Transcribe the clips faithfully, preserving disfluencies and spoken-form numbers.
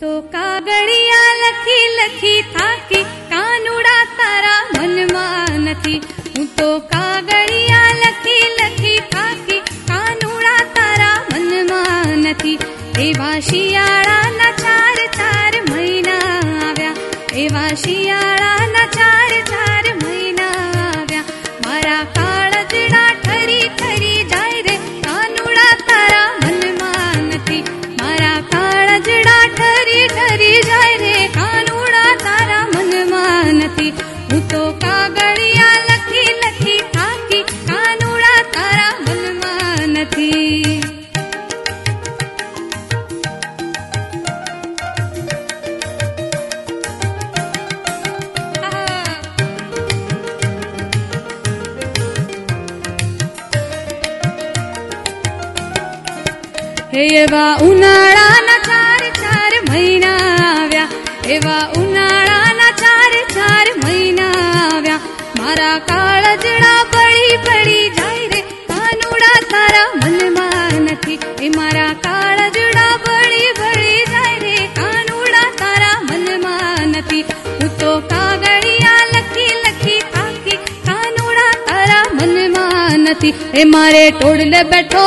तो कागड़िया लखी लखी थाकी कानुड़ा तारा मन मा नथी। हूँ तो कागड़िया लखी लखी थाकी कानुड़ा तारा मन मा नथी। एवा शियाळाना चार चार महीना आव्या, एवा शियाळाना चार चार महीना आव्या। मारा काळजडा ठरी ठरी जाय रे कानुड़ा तारा मन मा नथी। मारा काळजडा ठरी ठरी जाय रे कानुड़ा तारा मन मा नथी। हूँ तो कागड़िया लखी लखी थाकी कानुड़ा तारा मन मा नथी। एवा उनाळाना चार चार महीना आव्या, एवा उनाळाना चार चार महीना आव्या। मारा काळजडा पड़ी पड़ी जाय रे कानुड़ा तारा मन मा नथी। ए मारा काळजडा पड़ी पड़ी जाय रे कानुड़ा तारा मन मा नथी। हूँ तो कागड़िया लखी लखी थाकी कानुड़ा तारा मन मा नथी। ए मारे टोडले बैठो,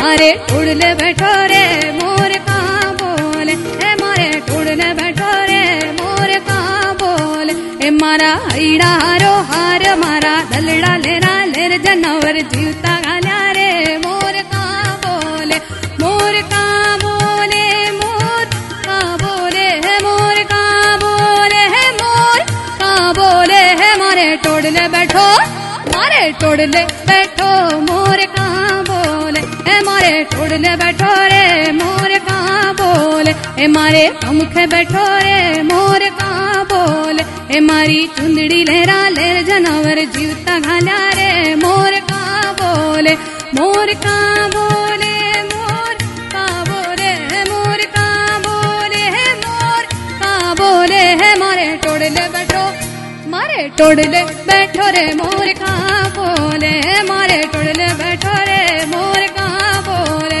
मारे टोडले बैठो रे मोर कहाँ बोले। ए मारे टोडले बैठो रे मोर कहाँ बोले। ए मारा हईड़ा हारो हार मारा दलड़ा लेरा लेर जनवर जीवता घाल्या रे मोर कहाँ बोले। मोर कहाँ बोले, मोर कहाँ बोले, है मोर कहाँ बोले, है मोर कहाँ बोले। है मारे टोडले बैठो, मारे टोडले बैठो मोर कहाँ बोले। ए मारे टोडले बैठो रे मोर कहाँ बोले। ए मारे पंखे बैठो रे मोर कहाँ बोले। ए मारी चुंदड़ी लहरा लहर जनावर जीवता घाल्या रे मोर कहाँ बोले। मोर कहाँ बोले, मोर कहाँ बोले, मोर कहाँ बोले, है मोर कहाँ बोले। है मारे टोडले बैठो, मारे टोडले बैठो रे मोर कहाँ बोले। मारे टोडले बैठो रे मोर कहाँ बोले।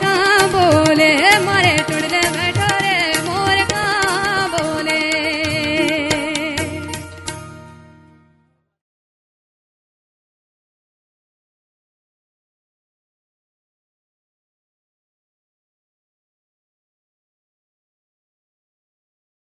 कहाँ।